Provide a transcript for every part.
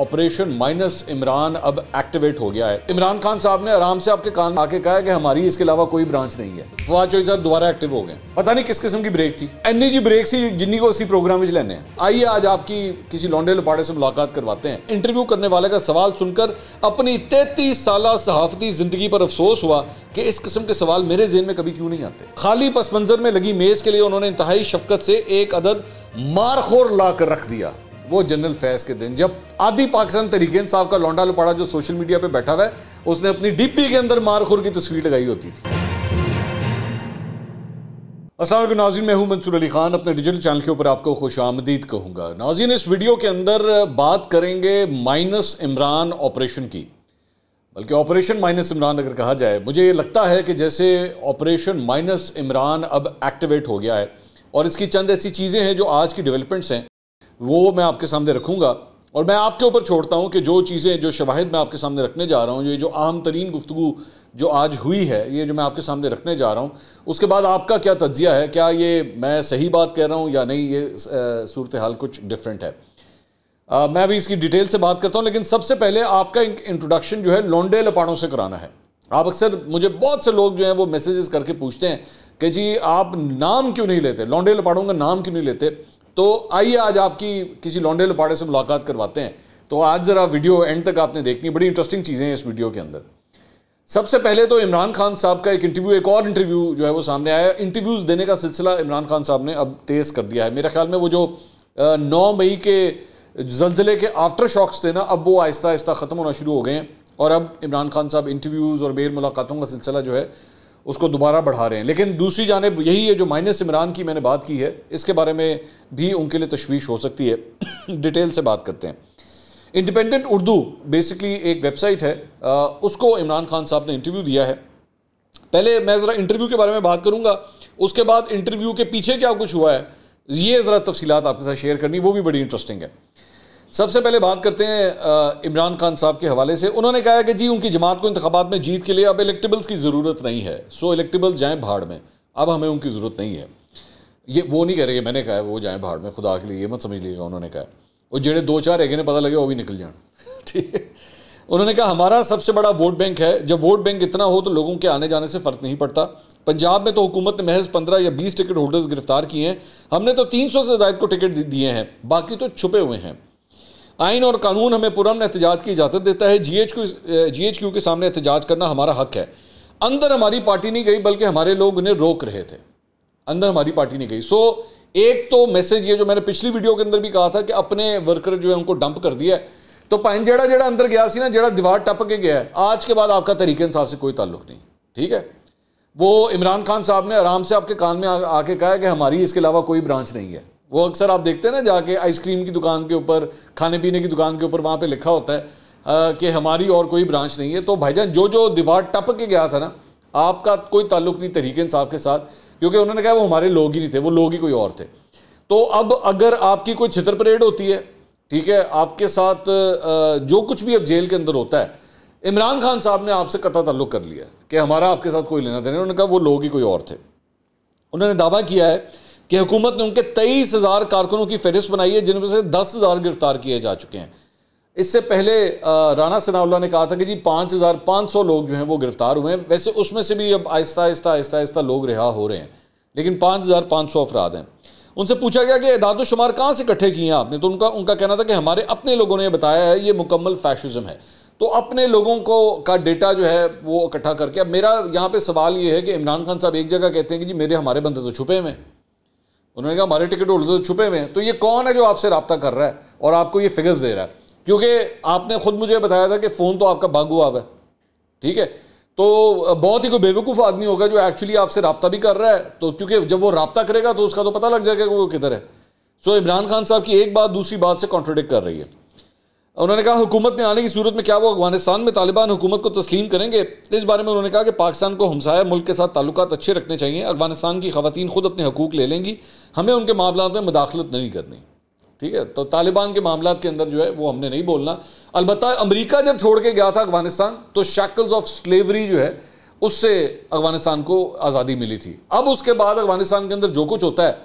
Operation minus Imran अब activate हो गया है। इमरान खान साहब ने आराम से आपके कान आके कहा है कि हमारी इसके अलावा कोई ब्रांच नहीं है। फवाद चौधरी साहब दोबारा एक्टिव हो गए। पता नहीं किस किस्म की ब्रेक थी, एनी जी ब्रेक सी जिन्नी को इसी प्रोग्राम में लेने। आइए आज आपकी किसी लौंडे लपाड़े से मुलाकात करवाते हैं। इंटरव्यू करने वाले का सवाल सुनकर अपनी 33 साल सहाफती जिंदगी पर अफसोस हुआ कि इस किस्म के सवाल मेरे जेहन में कभी क्यों नहीं आते। खाली पस मंजर में लगी मेज के लिए उन्होंने इंतहाई शफकत से एक अदद मारखोर लाकर रख दिया। वो जनरल फैज के दिन जब आदि पाकिस्तान तहरीक इंसाफ का लौंडा लपाड़ा जो सोशल मीडिया पे बैठा हुआ है, उसने अपनी डीपी के अंदर मारखोर की तस्वीर लगाई होती थी। अस्सलाम वालेकुम नाज़रीन, मैं हूं मंसूर अली खान, अपने डिजिटल चैनल के ऊपर आपको खुश आमदीद कहूँगा। नाज़रीन, इस वीडियो के अंदर बात करेंगे माइनस इमरान ऑपरेशन की, बल्कि ऑपरेशन माइनस इमरान अगर कहा जाए। मुझे ये लगता है कि जैसे ऑपरेशन माइनस इमरान अब एक्टिवेट हो गया है और इसकी चंद ऐसी चीज़ें हैं जो आज की डेवलपमेंट्स हैं, वो मैं आपके सामने रखूँगा। और मैं आपके ऊपर छोड़ता हूँ कि जो चीज़ें, जो शवाहिद मैं आपके सामने रखने जा रहा हूँ, ये जो अहम तरीन गुफ्तगू जो आज हुई है, ये जो मैं आपके सामने रखने जा रहा हूँ, उसके बाद आपका क्या तज्जिया है, क्या ये मैं सही बात कह रहा हूँ या नहीं, ये सूरत हाल कुछ डिफरेंट है। मैं अभी इसकी डिटेल से बात करता हूँ, लेकिन सबसे पहले आपका इंट्रोडक्शन जो है लौंडे लपाड़ों से कराना है। आप अक्सर, मुझे बहुत से लोग जो हैं वो मैसेजेस करके पूछते हैं कि जी आप नाम क्यों नहीं लेते, लौंडे लपाड़ों का नाम क्यों नहीं लेते। तो आइए आज आपकी किसी लौंडे लपाड़े से मुलाकात करवाते हैं। तो आज ज़रा वीडियो एंड तक आपने देखनी, बड़ी इंटरेस्टिंग चीज़ें हैं इस वीडियो के अंदर। सबसे पहले तो इमरान खान साहब का एक और इंटरव्यू जो है वो सामने आया। इंटरव्यूज़ देने का सिलसिला इमरान खान साहब ने अब तेज़ कर दिया है। मेरे ख्याल में वो जो 9 मई के जल्जले के आफ्टर शॉक्स थे ना, अब वो आहिस्ता आहिस्ता ख़त्म होना शुरू हो गए हैं और अब इमरान खान साहब इंटरव्यूज़ और मेल मुलाकातों का सिलसिला जो है उसको दोबारा बढ़ा रहे हैं। लेकिन दूसरी जानिब यही है जो माइनस इमरान की मैंने बात की है, इसके बारे में भी उनके लिए तशवीश हो सकती है। डिटेल से बात करते हैं। इंडिपेंडेंट उर्दू बेसिकली एक वेबसाइट है, उसको इमरान खान साहब ने इंटरव्यू दिया है। पहले मैं ज़रा इंटरव्यू के बारे में बात करूँगा, उसके बाद इंटरव्यू के पीछे क्या कुछ हुआ है ये ज़रा तफसीलात आपके साथ शेयर करनी, वो भी बड़ी इंटरेस्टिंग है। सबसे पहले बात करते हैं इमरान खान साहब के हवाले से। उन्होंने कहा कि जी उनकी जमात को इंतखाबात में जीत के लिए अब इलेक्टेबल्स की ज़रूरत नहीं है, सो इलेक्टेबल जाएं भाड़ में, अब हमें उनकी ज़रूरत नहीं है। ये वो नहीं कह रहे कि मैंने कहा है, वो जाएं भाड़ में, खुदा के लिए ये मत समझ लीजिएगा उन्होंने कहा। और जेड़े 2-4 है ने पता लगे वो भी निकल जान, ठीक है। उन्होंने कहा हमारा सबसे बड़ा वोट बैंक है, जब वोट बैंक इतना हो तो लोगों के आने जाने से फ़र्क नहीं पड़ता। पंजाब में तो हुकूमत ने महज 15 या 20 टिकट होल्डर्स गिरफ्तार किए हैं, हमने तो 300 से ज़ायद को टिकट दिए हैं, बाकी तो छुपे हुए हैं। आइन और कानून हमें पुरअमन एहतजाज की इजाज़त देता है, GHQ के सामने एहतजाज करना हमारा हक है। अंदर हमारी पार्टी नहीं गई, बल्कि हमारे लोग उन्हें रोक रहे थे, अंदर हमारी पार्टी नहीं गई। सो एक तो मैसेज ये जो मैंने पिछली वीडियो के अंदर भी कहा था कि अपने वर्कर जो है उनको डंप कर दिया है, तो पाइन जेड़ा जेड़ा अंदर गया सी ना, जेड़ा दीवार टप के गया है, आज के बाद आपका तरीके इंसाफ से कोई ताल्लुक नहीं, ठीक है। वो इमरान खान साहब ने आराम से आपके कान में आके कहा है कि हमारी इसके अलावा कोई ब्रांच नहीं है। वो अक्सर आप देखते हैं ना, जाके आइसक्रीम की दुकान के ऊपर, खाने पीने की दुकान के ऊपर, वहाँ पे लिखा होता है कि हमारी और कोई ब्रांच नहीं है। तो भाईजान जो दीवार टप के गया था ना, आपका कोई ताल्लुक नहीं तहरीक इंसाफ के साथ, क्योंकि उन्होंने कहा वो हमारे लोग ही नहीं थे, वो लोग ही कोई और थे। तो अब अगर आपकी कोई छितर परेड होती है, ठीक है, आपके साथ जो कुछ भी अब जेल के अंदर होता है, इमरान खान साहब ने आपसे कतई ताल्लुक कर लिया कि हमारा आपके साथ कोई लेना देना। उन्होंने कहा वो लोग ही कोई और थे। उन्होंने दावा किया है कि हुकूमत ने उनके 23,000 कारकुनों की फहरिस्त बनाई है, जिनमें से 10,000 गिरफ्तार किए जा चुके हैं। इससे पहले राना सनाउल्लाह ने कहा था कि जी 5,500 लोग जो हैं वो गिरफ्तार हुए हैं। वैसे उसमें से भी अब आहिस्ता आहिस्ता लोग रिहा हो रहे हैं, लेकिन 5,500 अफराद हैं। उनसे पूछा गया कि एदाद शुमार कहाँ से इकट्ठे किए हैं आपने, तो उनका कहना था कि हमारे अपने लोगों ने बताया है, ये मुकम्मल फैशिज़म है। तो अपने लोगों का डेटा जो है वो इकट्ठा करके, अब मेरा यहाँ पर सवाल ये है कि इमरान खान साहब एक जगह कहते हैं कि जी हमारे बंदे तो छुपे हुए हैं, उन्होंने कहा हमारे टिकट होल्डर तो छुपे हुए हैं, तो ये कौन है जो आपसे रब्ता कर रहा है और आपको ये फिगर्स दे रहा है? क्योंकि आपने ख़ुद मुझे बताया था कि फ़ोन तो आपका बागुआब है, ठीक है, तो बहुत ही कोई बेवकूफ़ आदमी होगा जो एक्चुअली आपसे रब्ता भी कर रहा है, तो क्योंकि जब वो रब्ता करेगा तो उसका तो पता लग जाएगा कि वो किधर है। सो इमरान खान साहब की एक बात दूसरी बात से कॉन्ट्रडिक्ट कर रही है। उन्होंने कहा हुकूमत में आने की सूरत में क्या वो अफगानिस्तान में तालिबान हुकूमत को तस्लीम करेंगे? इस बारे में उन्होंने कहा कि पाकिस्तान को हमसाया मुल्क के साथ ताल्लुकात अच्छे रखने चाहिए, अफगानिस्तान की खवातीन खुद अपने हकूक़ ले लेंगी, हमें उनके मामलों में मुदाखलत नहीं करनी, ठीक है। तो तालिबान के मामलों के अंदर जो है वो हमने नहीं बोलना। अलबत्ता अमरीका जब छोड़ के गया था अफगानिस्तान, तो शैकल्स ऑफ स्लेवरी जो है उससे अफगानिस्तान को आज़ादी मिली थी। अब उसके बाद अफगानिस्तान के अंदर जो कुछ होता है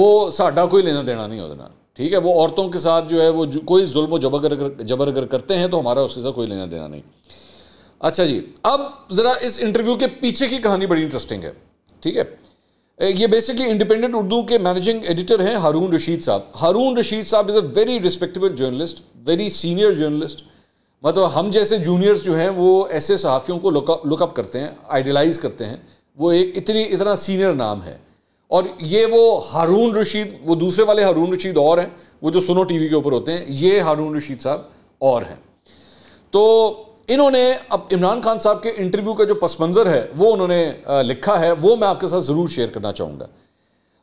वो साडा कोई लेना देना नहीं होता, ठीक है, वो औरतों के साथ जो है वो कोई जुल्म जबर अगर करते हैं तो हमारा उसके साथ कोई लेना देना नहीं। अच्छा जी, अब ज़रा इस इंटरव्यू के पीछे की कहानी बड़ी इंटरेस्टिंग है। ठीक है, ये बेसिकली इंडिपेंडेंट उर्दू के मैनेजिंग एडिटर हैं हारून रशीद साहब। हारून रशीद साहब is a very respectable journalist, very senior journalist. मतलब हम जैसे जूनियर्स जो हैं वो ऐसे सहाफ़ियों को लुकअप करते हैं, आइडियलाइज़ करते हैं। वो एक इतना सीनियर नाम है। और ये वो हारून रशीद, वो दूसरे वाले हारून रशीद और हैं, वो जो सुनो टीवी के ऊपर होते हैं, ये हारून रशीद साहब और हैं। तो इन्होंने अब इमरान खान साहब के इंटरव्यू का जो पस मंज़र है वो उन्होंने लिखा है, वो मैं आपके साथ ज़रूर शेयर करना चाहूँगा।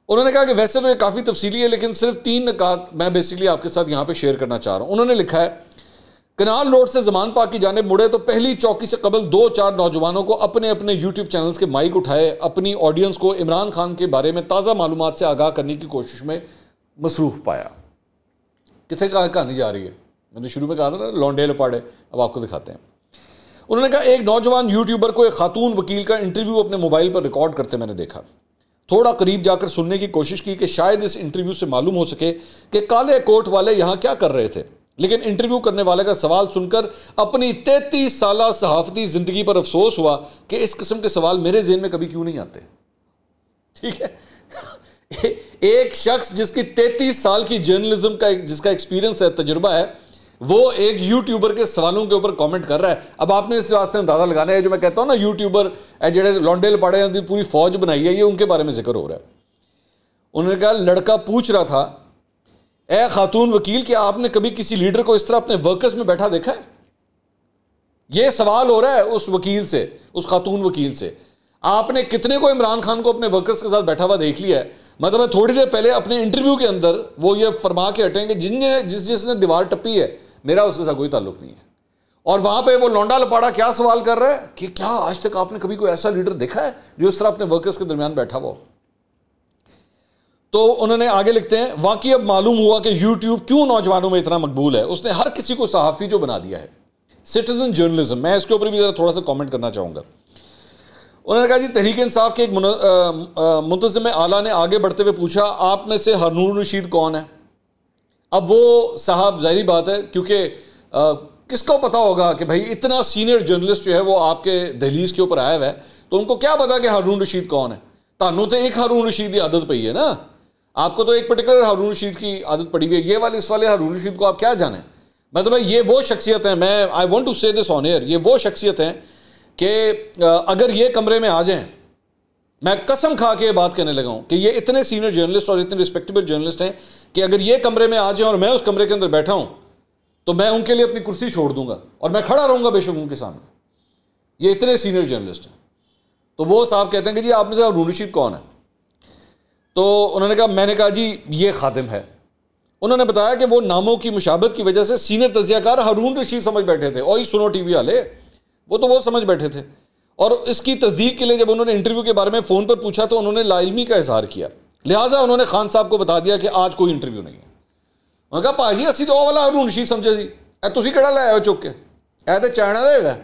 उन्होंने कहा कि वैसे तो ये काफ़ी तफसीली है लेकिन सिर्फ 3 नकात मैं बेसिकली आपके साथ यहाँ पर शेयर करना चाह रहा हूँ। उन्होंने लिखा है, कनाल रोड से जमान पार्क की जाने मुड़े तो पहली चौकी से कबल 2-4 नौजवानों को अपने अपने यूट्यूब चैनल्स के माइक उठाए अपनी ऑडियंस को इमरान खान के बारे में ताज़ा मालूमात से आगाह करने की कोशिश में मसरूफ़ पाया। कितने कहानी जा रही है, मैंने शुरू में कहा था ना, लॉन्डे लपाड़े, अब आपको दिखाते हैं। उन्होंने कहा, एक नौजवान यूट्यूबर को एक खातून वकील का इंटरव्यू अपने मोबाइल पर रिकॉर्ड करते मैंने देखा। थोड़ा करीब जाकर सुनने की कोशिश की कि शायद इस इंटरव्यू से मालूम हो सके कि काले कोट वाले यहाँ क्या कर रहे थे, लेकिन इंटरव्यू करने वाले का सवाल सुनकर अपनी 33 साल सहाफ़ती ज़िंदगी पर अफसोस हुआ कि इस किस्म के सवाल मेरे ज़हन में कभी क्यों नहीं आते। ठीक है, एक शख्स जिसकी 33 साल की जर्नलिज्म का जिसका एक्सपीरियंस है, तजुर्बा है, वो एक यूट्यूबर के सवालों के ऊपर कमेंट कर रहा है। अब आपने इस बात से अंदाज़ा लगाना है, जो मैं कहता हूँ ना, यूट्यूबर जेड़े लॉन्डे लपाड़े ने पूरी फौज बनाई है, ये उनके बारे में जिक्र हो रहा है। उन्होंने कहा, लड़का पूछ रहा था, ए खातून वकील क्या आपने कभी किसी लीडर को इस तरह अपने वर्कर्स में बैठा देखा है? यह सवाल हो रहा है उस वकील से, उस खातून वकील से। आपने कितने को इमरान खान को अपने वर्कर्स के साथ बैठा हुआ देख लिया है? मतलब मैं थोड़ी देर पहले अपने इंटरव्यू के अंदर वो ये फरमा के हटेंगे, जिसने दीवार टपी है मेरा उसके साथ कोई ताल्लुक नहीं है। और वहां पर वो लौंडा लपाड़ा क्या सवाल कर रहा है कि क्या आज तक आपने कभी कोई ऐसा लीडर देखा है जो इस तरह अपने वर्कर्स के दरमियान बैठा हुआ? तो उन्होंने आगे लिखते हैं, वाकई अब मालूम हुआ कि YouTube क्यों नौजवानों में इतना मकबूल है, उसने हर किसी को सहाफ़ी जो बना दिया है। सिटीजन जर्नलिज्म, मैं इसके ऊपर भी ज़रा थोड़ा सा कमेंट करना चाहूँगा। उन्होंने कहा जी, तहरीक इंसाफ के एक मुंतज़िम आला ने आगे बढ़ते हुए पूछा, आप में से हारून रशीद कौन है? अब वो साहब जाहिर बात है, क्योंकि किसको पता होगा कि भाई इतना सीनियर जर्नलिस्ट जो है वो आपके दहलीज के ऊपर आया हुआ है, तो उनको क्या पता कि हारून रशीद कौन है। तानू तो एक हारून रशीद की आदत पई है ना, आपको तो एक पर्टिकुलर हारून रशीद की आदत पड़ी हुई है, ये वाले इस वाले हारून रशीद को आप क्या जाने। मतलब ये वो शख्सियत है, मैं I want to say this on air, ये वो शख्सियत है कि अगर ये कमरे में आ जाएं, मैं कसम खा के ये बात कहने लगा हूँ कि ये इतने सीनियर जर्नलिस्ट और इतने रिस्पेक्टेबल जर्नलिस्ट हैं कि अगर ये कमरे में आ जाएँ और मैं उस कमरे के अंदर बैठा हूँ तो मैं उनके लिए अपनी कुर्सी छोड़ दूंगा और मैं खड़ा रहूँगा बेशक उनके सामने। ये इतने सीनियर जर्नलिस्ट हैं। तो वो साहब कहते हैं कि जी आप में से हारून रशीद कौन है? तो उन्होंने कहा, मैंने कहा जी ये खादिम है। उन्होंने बताया कि वो नामों की मुशाबत की वजह से सीनियर तजियाकार हारून रशीद समझ बैठे थे, और ये सुनो टीवी वाले वो समझ बैठे थे। और इसकी तस्दीक के लिए जब उन्होंने इंटरव्यू के बारे में फ़ोन पर पूछा तो उन्होंने लाइलमी का इजहार किया, लिहाजा उन्होंने खान साहब को बता दिया कि आज कोई इंटरव्यू नहीं है। उन्होंने कहा, भाजी असी तो वह वाला हारून रशीद समझे जी, तुम कड़ा लाया हो चुक के, ए तो चाइना का है,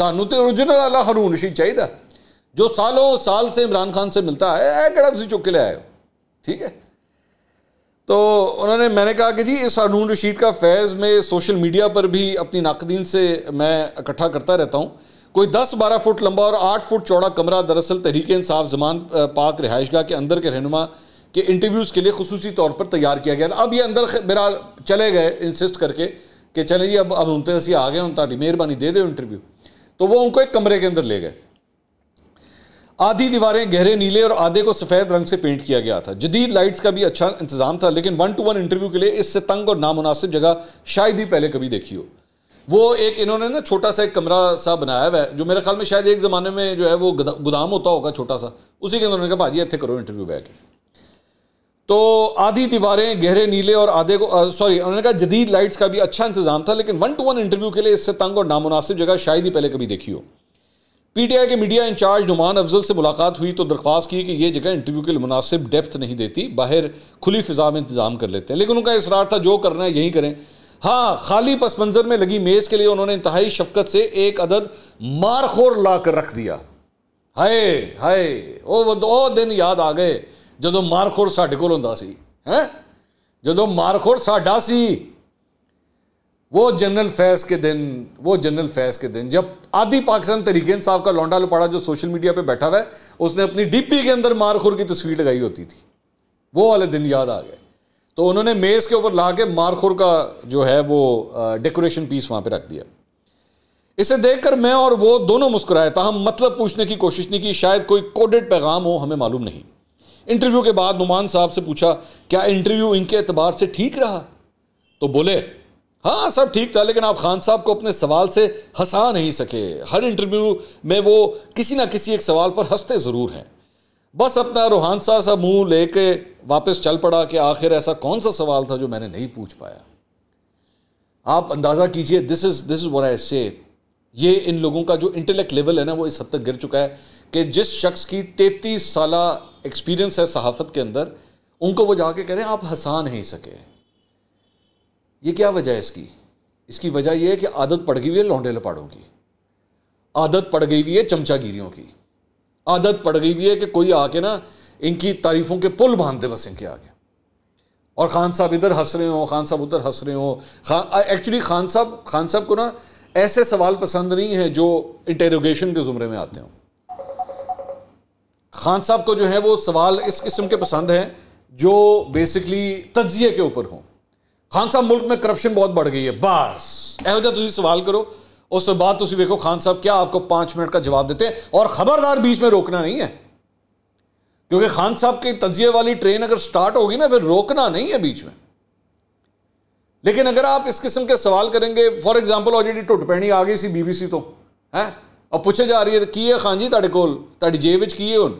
सानू तो ओरिजिनल वाला हारून रशीद चाहिए जो सालों साल से इमरान खान से मिलता है, ऐ कड़ा तुम चुक के ले आए हो। ठीक है, तो उन्होंने मैंने कहा कि जी इस हारून रशीद का फैज़ में सोशल मीडिया पर भी अपनी नाकदीन से मैं इकट्ठा करता रहता हूँ। कोई 10-12 फुट लंबा और 8 फुट चौड़ा कमरा दरअसल तहरीक इंसाफ जमान पाक रिहाइशगाह के अंदर के रहनुमा के इंटरव्यूज़ के लिए खुसूसी तौर पर तैयार किया गया था। अब ये अंदर मेरा चले गए इंसिस्ट करके कि चले जी अब उनते हसी आ गए, उन ताली मेहरबानी दे दो इंटरव्यू। तो वो उनको एक कमरे के अंदर ले गए। आधी दीवारें गहरे नीले और आधे को सफ़ेद रंग से पेंट किया गया था। जदीद लाइट्स का भी अच्छा इंतज़ाम था, लेकिन 1-to-1 इंटरव्यू के लिए इससे तंग और नामुनासिब जगह शायद ही पहले कभी देखी हो। वो एक इन्होंने ना छोटा सा एक कमरा सा बनाया हुआ है, जो मेरे ख्याल में शायद एक ज़माने में जो है वो गोदाम होता होगा छोटा सा, उसी के अंदर उन्होंने कहा भाजी इतने करो इंटरव्यू बैठ के। तो आधी दीवारें गहरे नीले और आधे को सॉरी उन्होंने कहा जदीद लाइट्स का भी अच्छा इंतज़ाम था, लेकिन 1-to-1 इंटरव्यू के लिए इससे तंग और नामुनासिब जगह शायद ही पहले कभी देखी हो। पीटीआई के मीडिया इंचार्ज नुमान अफजल से मुलाकात हुई तो दरख्वास्त की कि यह जगह इंटरव्यू के लिए मुनासिब डेप्थ नहीं देती, बाहर खुली फ़िज़ा में इंतज़ाम कर लेते हैं। लेकिन उनका इसरार था जो करना है यहीं करें। हाँ, खाली पस मंज़र में लगी मेज़ के लिए उन्होंने इंतहाई शफकत से एक अदद मारखोर ला कर रख दिया। हाय हाय, ओ वो 2 दिन याद आ गए जो मारखोर साढ़े को होंदा सी, हैं जो मारखोर साडा सी, वो जनरल फैज़ के दिन, जब आदि पाकिस्तान तरीके इंसाफ का लौंडा लपाड़ा जो सोशल मीडिया पे बैठा हुआ है, उसने अपनी डीपी के अंदर मारखोर की तस्वीर लगाई होती थी, वो वाले दिन याद आ गए। तो उन्होंने मेज़ के ऊपर ला के मारखोर का जो है वो डेकोरेशन पीस वहाँ पे रख दिया। इसे देखकर मैं और वो दोनों मुस्कुराए, ताहम मतलब पूछने की कोशिश नहीं की, शायद कोई कोडेड पैगाम हो, हमें मालूम नहीं। इंटरव्यू के बाद नुमान साहब से पूछा, क्या इंटरव्यू इनके एतबार से ठीक रहा? तो बोले, हाँ सब ठीक था, लेकिन आप खान साहब को अपने सवाल से हंसा नहीं सके। हर इंटरव्यू में वो किसी ना किसी एक सवाल पर हंसते ज़रूर हैं। बस अपना रूहान सा मुँह लेके वापस चल पड़ा कि आखिर ऐसा कौन सा सवाल था जो मैंने नहीं पूछ पाया। आप अंदाज़ा कीजिए, this is what I say, ये इन लोगों का जो इंटेलेक्ट लेवल है ना, वो इस हद तक गिर चुका है कि जिस शख्स की 33 साल एक्सपीरियंस है सहाफ़त के अंदर, उनको वो जाके कह रहे हैं आप हंसा नहीं सके। ये क्या वजह है इसकी? इसकी वजह यह है कि आदत पड़ गई हुई है लौंडे लपाड़ों की, आदत पड़ गई हुई है चमचागिरियों की, आदत पड़ गई हुई है कि कोई आके ना इनकी तारीफ़ों के पुल बांधते बस इनके आगे। और खान साहब इधर हंस रहे हों, खान साहब उधर हंस रहे हों। एक्चुअली खान साहब को ना ऐसे सवाल पसंद नहीं है जो इंटेरोगेशन के ज़ुमरे में आते हों। खान साहब को जो है वो सवाल इस किस्म के पसंद हैं जो बेसिकली तज्जिए के ऊपर हों। खान साहब मुल्क में करप्शन बहुत बढ़ गई है, बस यहो जहा तुम सवाल करो, उस तो बाद तुम देखो खान साहब क्या आपको 5 मिनट का जवाब देते हैं। और खबरदार बीच में रोकना नहीं है, क्योंकि खान साहब की तजिए वाली ट्रेन अगर स्टार्ट होगी ना, फिर रोकना नहीं है बीच में। लेकिन अगर आप इस किस्म के सवाल करेंगे, फॉर एग्जाम्पल ऑलरेडी टुट पैनी आ गई सी BBC तो है, और पूछे जा रही है की है खान जी तेरे कोल तेरी जेब विच की है हुन,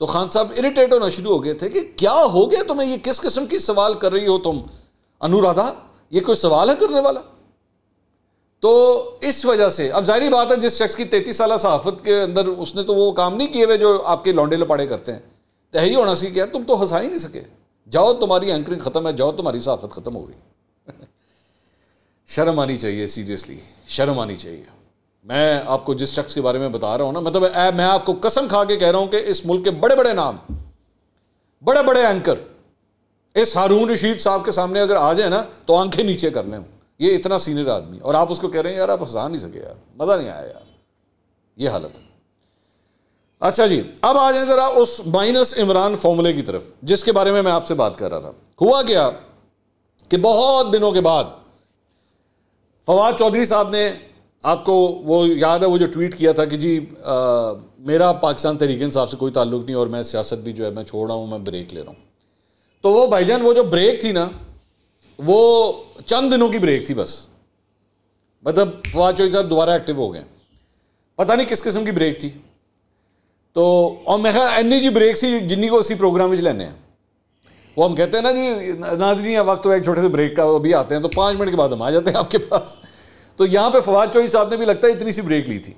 तो खान साहब इरीटेट होना शुरू हो गए थे कि क्या हो गया तुम्हें, ये किस किस्म की सवाल कर रही हो तुम अनुराधा, ये कोई सवाल है करने वाला? तो इस वजह से अब जाहिर बात है जिस शख्स की 33 साल सहाफत के अंदर, उसने तो वो काम नहीं किए हुए जो आपके लौंडे लपाड़े करते हैं। तो यही होना चाहिए कि यार तुम तो हंसा ही नहीं सके, जाओ तुम्हारी एंकरिंग खत्म है, जाओ तुम्हारी सहाफत खत्म हो गई। शर्म आनी चाहिए, सीरियसली शर्म आनी चाहिए। मैं आपको जिस शख्स के बारे में बता रहा हूँ ना, मतलब मैं आपको कसम खा के कह रहा हूँ कि इस मुल्क के बड़े बड़े नाम, बड़े बड़े एंकर इस हारून रशीद साहब के सामने अगर आ जाए ना, तो आंखें नीचे कर लें। ये इतना सीनियर आदमी, और आप उसको कह रहे हैं यार आप हंसा नहीं सके, यार मज़ा नहीं आया, यार ये हालत है। अच्छा जी, अब आ जाए ज़रा उस माइनस इमरान फॉर्मूले की तरफ जिसके बारे में मैं आपसे बात कर रहा था। हुआ क्या कि बहुत दिनों के बाद फवाद चौधरी साहब ने, आपको वो याद है वो जो ट्वीट किया था कि जी मेरा पाकिस्तान तहरीक इंसाफ से कोई ताल्लुक नहीं और मैं सियासत भी जो है मैं छोड़ रहा हूँ, मैं ब्रेक ले रहा हूँ। तो वो भाईजान वो जो ब्रेक थी ना, वो चंद दिनों की ब्रेक थी बस, मतलब फवाद चौधरी साहब दोबारा एक्टिव हो गए। पता नहीं किस किस्म की ब्रेक थी, तो और मैं कहा इन्नी जी ब्रेक सी जिन्नी को उसी प्रोग्राम लेने हैं, वो हम कहते हैं ना जी नाजरी वक्त एक छोटे से ब्रेक का, वो भी आते हैं तो 5 मिनट के बाद हम आ जाते हैं आपके पास। तो यहाँ पर फवाद चौधरी साहब ने भी लगता है इतनी सी ब्रेक ली थी,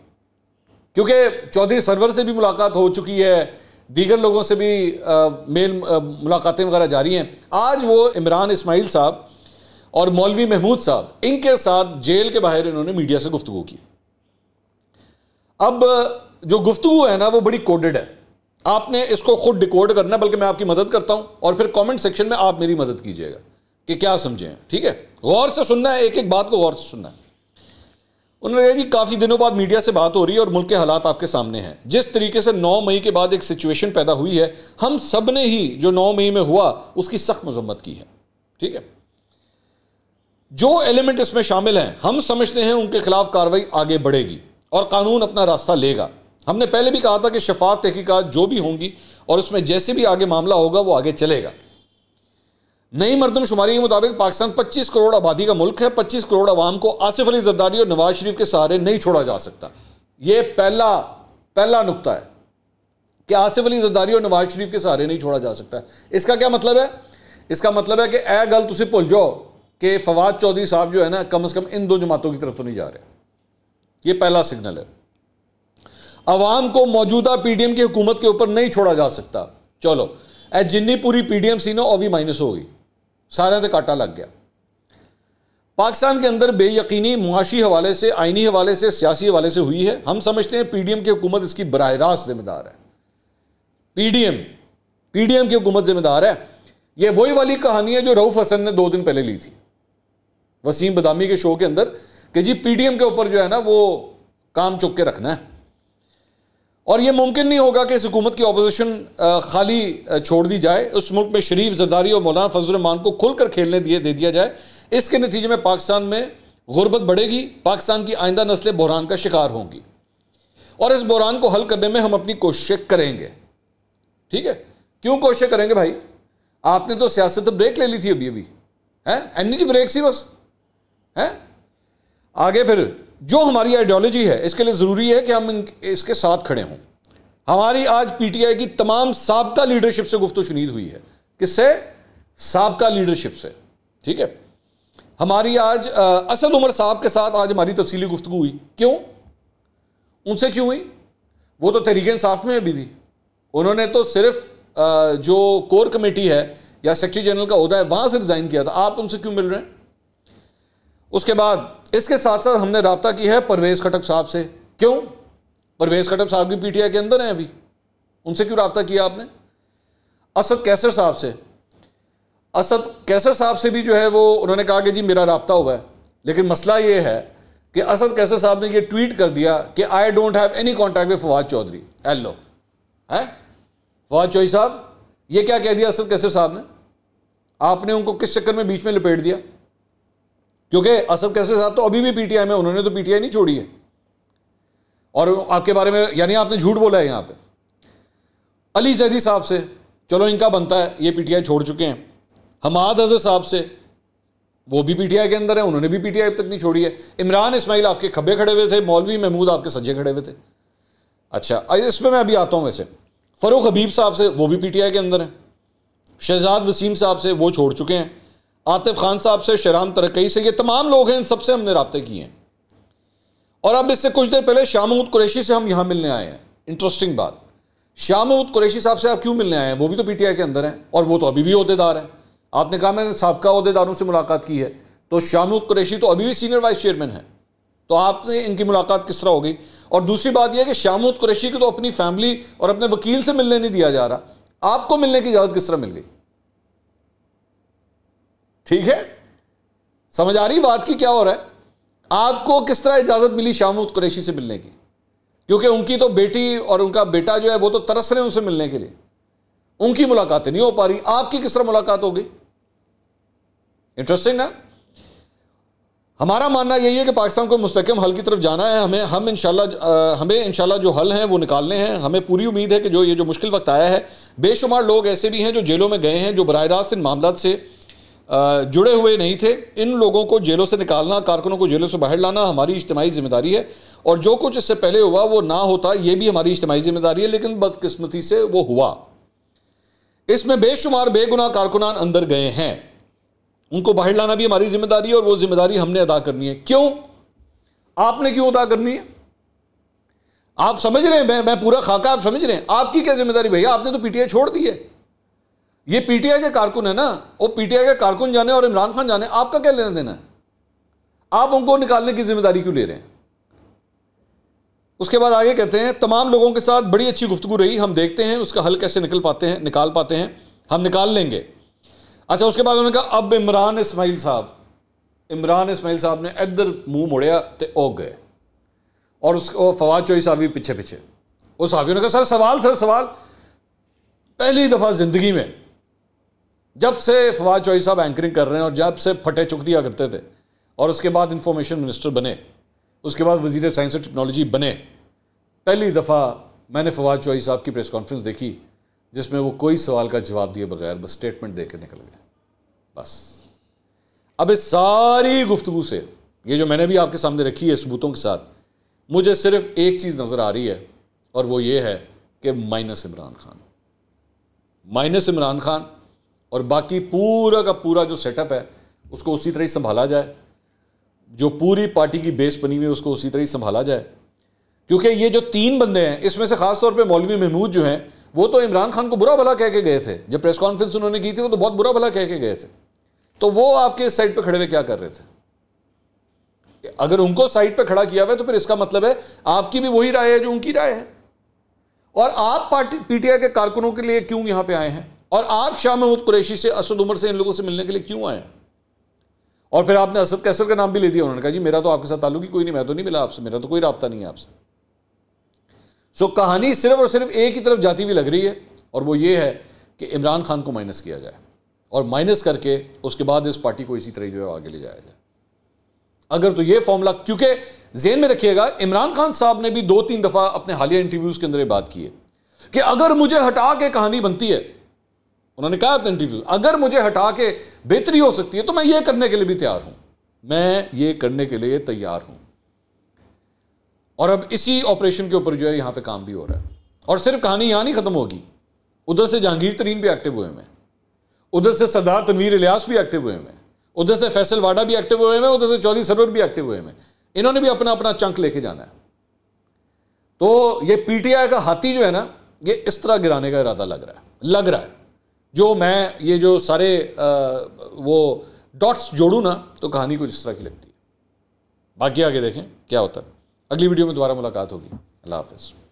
क्योंकि चौधरी सरवर से भी मुलाकात हो चुकी है, दीगर लोगों से भी मेल मुलाकातें वगैरह जारी हैं। आज वो इमरान इस्माइल साहब और मौलवी महमूद साहब, इनके साथ जेल के बाहर इन्होंने मीडिया से गुफ्तगू की। अब जो गुफ्तगू है ना वो बड़ी कोडेड है, आपने इसको खुद डिकोड करना, बल्कि मैं आपकी मदद करता हूं और फिर कमेंट सेक्शन में आप मेरी मदद कीजिएगा कि क्या समझें। ठीक है, गौर से सुनना है, एक एक बात को गौर से सुनना है। उन्होंने कहा जी काफ़ी दिनों बाद मीडिया से बात हो रही है और मुल्क के हालात आपके सामने हैं। जिस तरीके से 9 मई के बाद एक सिचुएशन पैदा हुई है, हम सब ने ही जो 9 मई में हुआ उसकी सख्त मजम्मत की है। ठीक है, जो एलिमेंट इसमें शामिल हैं हम समझते हैं उनके खिलाफ कार्रवाई आगे बढ़ेगी और कानून अपना रास्ता लेगा। हमने पहले भी कहा था कि शफाफ तहकीकात जो भी होंगी और उसमें जैसे भी आगे मामला होगा वो आगे चलेगा। नई मरदमशुमारी के मुताबिक पाकिस्तान 25 करोड़ आबादी का मुल्क है, 25 करोड़ आवाम को आसिफ अली जरदारी और नवाज शरीफ के सहारे नहीं छोड़ा जा सकता। ये पहला नुक्ता है कि आसिफ अली जरदारी और नवाज शरीफ के सहारे नहीं छोड़ा जा सकता। इसका क्या मतलब है? इसका मतलब है कि ए गल तुम भूल जाओ कि फवाद चौधरी साहब जो है ना कम से कम इन दो जमातों की तरफ तो नहीं जा रहे। ये पहला सिग्नल है, आवाम को मौजूदा PDM की हुकूमत के ऊपर नहीं छोड़ा जा सकता। चलो ए जिन्नी पूरी PDM सी ना ओ भी माइनस हो गई, सारे तो काटा लग गया। पाकिस्तान के अंदर बेयकीनी मुआशी हवाले से, आइनी हवाले से, सियासी हवाले से हुई है। हम समझते हैं PDM की हुकूमत इसकी बराह रास्त जिम्मेदार है। PDM की हुकूमत जिम्मेदार है। ये वही वाली कहानी है जो रऊफ हसन ने 2 दिन पहले ली थी वसीम बदामी के शो के अंदर कि जी पीडीएम के ऊपर जो है ना वो काम चुक के रखना है। और ये मुमकिन नहीं होगा कि इस हुकूमत की अपोजिशन खाली छोड़ दी जाए, उस मुल्क में शरीफ, जरदारी और मौलाना फजल-उर-रहमान को खुलकर खेलने दे दिया जाए। इसके नतीजे में पाकिस्तान में गुर्बत बढ़ेगी, पाकिस्तान की आइंदा नस्लें बहरान का शिकार होंगी और इस बहरान को हल करने में हम अपनी कोशिशें करेंगे। ठीक है, क्यों कोशिशें करेंगे भाई? आपने तो सियासत तो ब्रेक ले ली थी अभी अभी, हैं, एनर्जी ब्रेक सी बस, हैं। आगे फिर जो हमारी आइडियोलॉजी है इसके लिए ज़रूरी है कि हम इसके साथ खड़े हों। हमारी आज पीटीआई की तमाम साबका लीडरशिप से गुफ्तगू हुई है, किससे? साबका लीडरशिप से। ठीक है, हमारी आज असद उमर साहब के साथ आज हमारी तफसीली गुफ्तगू हुई। क्यों उनसे क्यों हुई? वो तो तहरीक इंसाफ में अभी भी, उन्होंने तो सिर्फ जो कोर कमेटी है या सेक्रेटरी जनरल का ओहदा है वहाँ से रिज़ाइन किया था। आप उनसे क्यों मिल रहे हैं? उसके बाद इसके साथ साथ हमने रब्ता की है परवेज़ खट्टक साहब से। क्यों? परवेज़ खट्टक साहब की पीटीआई के अंदर हैं अभी, उनसे क्यों रब्ता किया आपने? असद कैसर साहब से, असद कैसर साहब से भी जो है वो उन्होंने कहा कि जी मेरा रब्ता हुआ है, लेकिन मसला ये है कि असद कैसर साहब ने ये ट्वीट कर दिया कि I don't have any contact with Fawad Chaudhry. Hello, है फवाद चौधरी साहब, ये क्या कह दिया असद कैसर साहब ने? आपने उनको किस चक्कर में बीच में लपेट दिया? क्योंकि असद कैसर साहब तो अभी भी पीटीआई में, उन्होंने तो पीटीआई नहीं छोड़ी है। और आपके बारे में यानी आपने झूठ बोला है यहाँ पे। अली जैदी साहब से, चलो इनका बनता है, ये पीटीआई छोड़ चुके हैं। हमाद अजहर साहब से, वो भी पीटीआई के अंदर है, उन्होंने भी पीटीआई अब तक नहीं छोड़ी है। इमरान इस्माइल आपके खब्बे खड़े हुए थे, मौलवी महमूद आपके सज्जे खड़े हुए थे। अच्छा, इसमें मैं अभी आता हूँ। वैसे फरूख हबीब साहब से, वो भी पीटीआई के अंदर हैं। शहजाद वसीम साहब से, वो छोड़ चुके हैं। आतिफ खान साहब से, शराम तरक्की से, ये तमाम लोग हैं, इन सबसे हमने रब्ते किए हैं। और अब इससे कुछ देर पहले शाह महमूद कुरैशी से हम यहाँ मिलने आए हैं। इंटरेस्टिंग बात, शाह महमूद कुरैशी साहब से आप क्यों मिलने आए हैं? वो भी तो पीटीआई के अंदर हैं और वो तो अभी भी अहदेदार हैं। आपने कहा मैंने साबका अहदेदारों से मुलाकात की है, तो शाह महमूद कुरैशी तो अभी भी सीनियर वाइस चेयरमैन है, तो आपसे इनकी मुलाकात किस तरह हो गई? और दूसरी बात यह कि शाह महमूद कुरैशी को तो अपनी फैमिली और अपने वकील से मिलने नहीं दिया जा रहा, आपको मिलने की इजाज़त किस तरह मिल गई? ठीक है, समझ आ रही बात की क्या हो रहा है? आपको किस तरह इजाजत मिली शाह महमूद कुरैशी से मिलने की? क्योंकि उनकी तो बेटी और उनका बेटा जो है वो तो तरस रहे हैं उनसे मिलने के लिए, उनकी मुलाकातें नहीं हो पा रही, आपकी किस तरह मुलाकात हो गई? इंटरेस्टिंग ना। हमारा मानना यही है कि पाकिस्तान को मुस्तकम हल की तरफ जाना है। हमें इंशाल्लाह जो हल हैं वो निकालने हैं। हमें पूरी उम्मीद है कि जो मुश्किल वक्त आया है, बेशुमार लोग ऐसे भी हैं जो जेलों में गए हैं, जो बराह रास्त इन मामला से जुड़े हुए नहीं थे। इन लोगों को जेलों से निकालना, कारकुनों को जेलों से बाहर लाना हमारी इज्तिमाई जिम्मेदारी है, और जो कुछ इससे पहले हुआ वो ना होता ये भी हमारी इज्तिमाई जिम्मेदारी है, लेकिन बदकिस्मती से वो हुआ। इसमें बेशुमार बेगुनाह कारकुनान अंदर गए हैं, उनको बाहर लाना भी हमारी जिम्मेदारी है और वो जिम्मेदारी हमने अदा करनी है। क्यों? आपने क्यों अदा करनी है? आप समझ रहे हैं, मैं पूरा खाका, आप समझ रहे हैं आपकी क्या जिम्मेदारी? भैया आपने तो पीटीआई छोड़ दी है, ये पीटीआई के कारकुन है ना, वो पीटीआई के कारकुन जाने और इमरान खान जाने, आपका क्या लेना देना है? आप उनको निकालने की जिम्मेदारी क्यों ले रहे हैं? उसके बाद आगे कहते हैं, तमाम लोगों के साथ बड़ी अच्छी गुफ्तगू रही, हम देखते हैं उसका हल कैसे निकाल पाते हैं, हम निकाल लेंगे। अच्छा, उसके बाद उन्होंने कहा अब इमरान इस्माइल साहब ने इधर मुँह मोड़िया तो उग गए, और उसको फवाद चौधरी साहब भी पीछे। उस साहब ने कहा सर सवाल, पहली दफ़ा ज़िंदगी में जब से फवाद चौधरी साहब एंकरिंग कर रहे हैं और जब से फटे चुक दिया करते थे और उसके बाद इंफॉर्मेशन मिनिस्टर बने, उसके बाद वज़ीर साइंस और टेक्नोलॉजी बने, पहली दफ़ा मैंने फवाद चौधरी साहब की प्रेस कॉन्फ्रेंस देखी जिसमें वो कोई सवाल का जवाब दिए बगैर बस स्टेटमेंट देकर निकल गए। बस अब इस सारी गुफ्तगू से, ये जो मैंने भी आपके सामने रखी है सबूतों के साथ, मुझे सिर्फ एक चीज़ नज़र आ रही है और वो ये है कि माइनस इमरान खान और बाकी पूरा का पूरा जो सेटअप है उसको उसी तरह ही संभाला जाए, जो पूरी पार्टी की बेस बनी हुई है उसको उसी तरह ही संभाला जाए। क्योंकि ये जो 3 बंदे हैं इसमें से ख़ास तौर पे मौलवी महमूद जो हैं वो तो इमरान खान को बुरा भला कह के गए थे, जब प्रेस कॉन्फ्रेंस उन्होंने की थी वो तो बहुत बुरा भला कह के गए थे, तो वो आपके साइड पर खड़े हुए क्या कर रहे थे? अगर उनको साइड पर खड़ा किया हुआ है तो फिर इसका मतलब है आपकी भी वही राय है जो उनकी राय है। और आप पीटीआई के कारकुनों के लिए क्यों यहाँ पर आए हैं? और आप शाह महमूद कुरैशी से, असद उमर से, इन लोगों से मिलने के लिए क्यों आए? और फिर आपने असद कैसर का नाम भी ले दिया। उन्होंने कहा जी मेरा तो आपके साथ ताल्लुक ही कोई नहीं, मैं तो नहीं मिला आपसे, मेरा तो कोई राब्ता नहीं है आपसे। सो कहानी सिर्फ और सिर्फ एक ही तरफ जाती हुई लग रही है, और वो ये है कि इमरान खान को माइनस किया जाए और माइनस करके उसके बाद इस पार्टी को इसी तरह जो है आगे ले जाया जाए। अगर तो ये फॉर्मूला, क्योंकि जेहन में रखिएगा इमरान खान साहब ने भी 2-3 दफा अपने हालिया इंटरव्यूज के अंदर बात की है कि अगर मुझे हटा के कहानी बनती है, उन्होंने कहा अपने इंटरव्यू, अगर मुझे हटा के बेहतरी हो सकती है तो मैं ये करने के लिए भी तैयार हूं, मैं ये करने के लिए तैयार हूं। और अब इसी ऑपरेशन के ऊपर जो है यहां पे काम भी हो रहा है। और सिर्फ कहानी यहां नहीं खत्म होगी, उधर से जहांगीर तरीन भी एक्टिव हुए हैं, उधर से सरदार तनवीर इलियास भी एक्टिव हुए हैं, उधर से फैसल वाडा भी एक्टिव हुए हैं, उधर से चौधरी सरवर भी एक्टिव हुए हैं। इन्होंने भी अपना अपना चंक लेके जाना है। तो ये पीटीआई का हाथी जो है ना, ये इस तरह गिराने का इरादा लग रहा है। जो मैं ये जो सारे वो डॉट्स जोड़ू ना तो कहानी कुछ इस तरह की लगती है। बाकी आगे देखें क्या होता है। अगली वीडियो में दोबारा मुलाकात होगी। अल्लाह हाफिज़।